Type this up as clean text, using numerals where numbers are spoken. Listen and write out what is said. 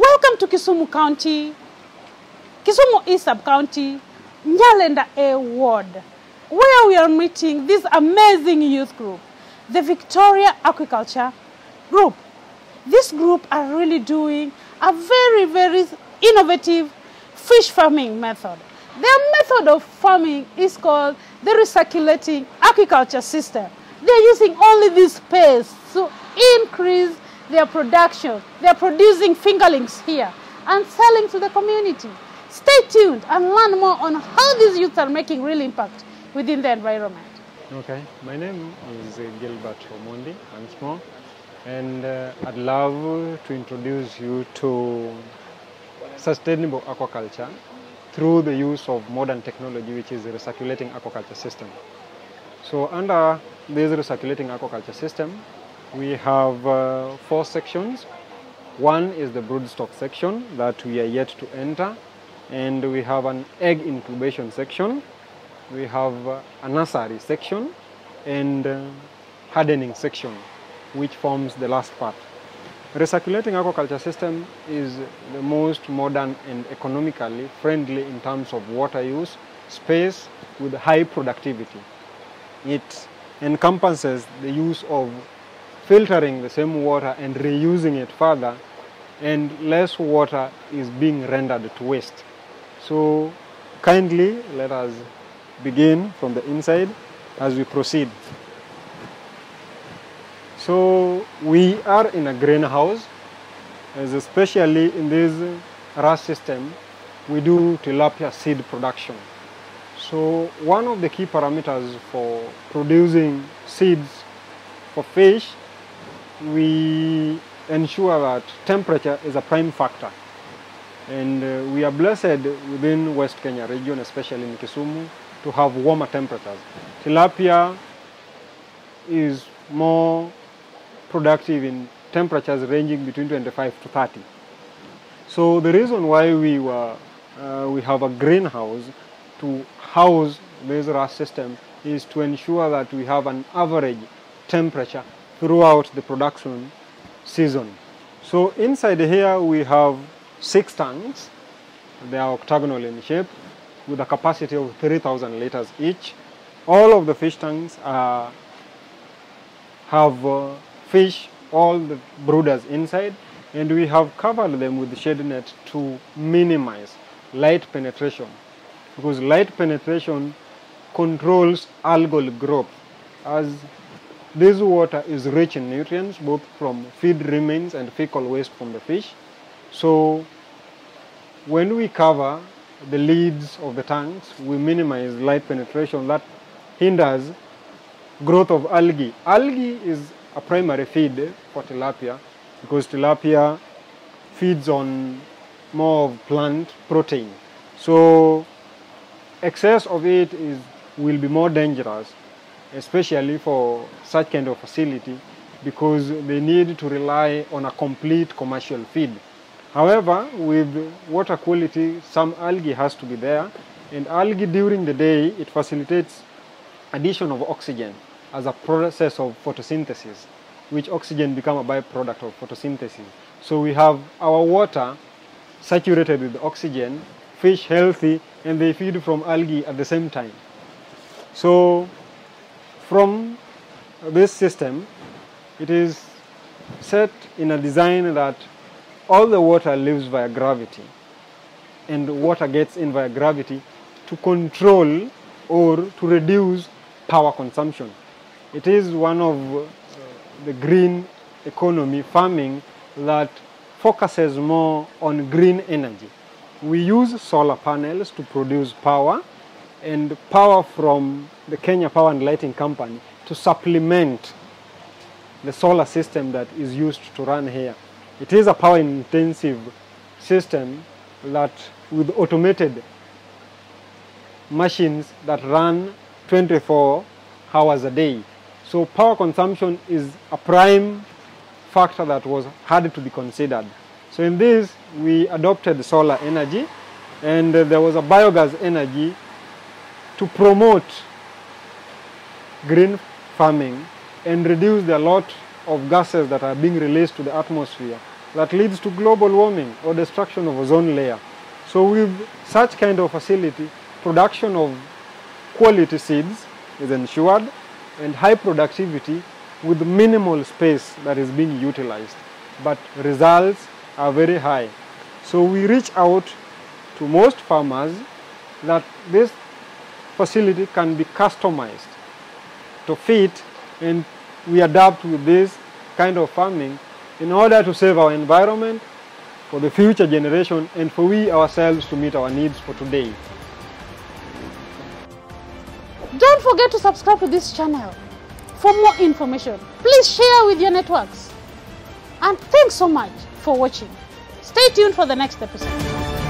Welcome to Kisumu County, Kisumu East Sub County, Nyalenda A. Ward, where we are meeting this amazing youth group, the Victoria Aquaculture Group. This group are really doing a very, very innovative fish farming method. Their method of farming is called the recirculating aquaculture system. They're using only this paste to increase their production. They're producing fingerlings here and selling to the community. Stay tuned and learn more on how these youths are making real impact within the environment. Okay, my name is Gilbert Romondi once more, and I'd love to introduce you to sustainable aquaculture through the use of modern technology, which is the recirculating aquaculture system. So under this recirculating aquaculture system, we have four sections. One is the broodstock section that we are yet to enter, and we have an egg incubation section, we have a nursery section, and hardening section, which forms the last part. Recirculating aquaculture system is the most modern and economically friendly in terms of water use, space, with high productivity. It encompasses the use of filtering the same water and reusing it further, and less water is being rendered to waste. So kindly let us begin from the inside as we proceed. So we are in a greenhouse, as especially in this RAS system, we do tilapia seed production. So one of the key parameters for producing seeds for fish, we ensure that temperature is a prime factor. And we are blessed within West Kenya region, especially in Kisumu, to have warmer temperatures. Tilapia is more productive in temperatures ranging between 25 to 30. So the reason why we have a greenhouse to house this RAS system is to ensure that we have an average temperature throughout the production season. So inside here we have 6 tanks. They are octagonal in shape with a capacity of 3,000 liters each. All of the fish tanks have fish, all the brooders inside, and we have covered them with the shade net to minimize light penetration, because light penetration controls algal growth, as this water is rich in nutrients both from feed remains and fecal waste from the fish. So when we cover the lids of the tanks, we minimize light penetration that hinders growth of algae. Algae is a primary feed for tilapia, because tilapia feeds on more of plant protein. So excess of it will be more dangerous, especially for such kind of facility, because they need to rely on a complete commercial feed. However, with water quality, some algae has to be there, and algae during the day, it facilitates addition of oxygen as a process of photosynthesis, which oxygen becomes a byproduct of photosynthesis. So we have our water saturated with oxygen, fish healthy, and they feed from algae at the same time. So from this system, it is set in a design that all the water lives via gravity, and water gets in via gravity to control or to reduce power consumption. It is one of the green economy farming that focuses more on green energy. We use solar panels to produce power, and power from the Kenya Power and Lighting Company to supplement the solar system that is used to run here. It is a power intensive system that with automated machines that run 24 hours a day. So power consumption is a prime factor that was had to be considered. So in this, we adopted solar energy, and there was a biogas energy to promote green farming and reduce the lot of gases that are being released to the atmosphere that leads to global warming or destruction of ozone layer. So with such kind of facility, production of quality seeds is ensured and high productivity with minimal space that is being utilized, but results are very high. So we reach out to most farmers that this facility can be customized to fit, and we adapt with this kind of farming in order to save our environment, for the future generation, and for we ourselves to meet our needs for today. Don't forget to subscribe to this channel for more information. Please share with your networks. And thanks so much for watching. Stay tuned for the next episode.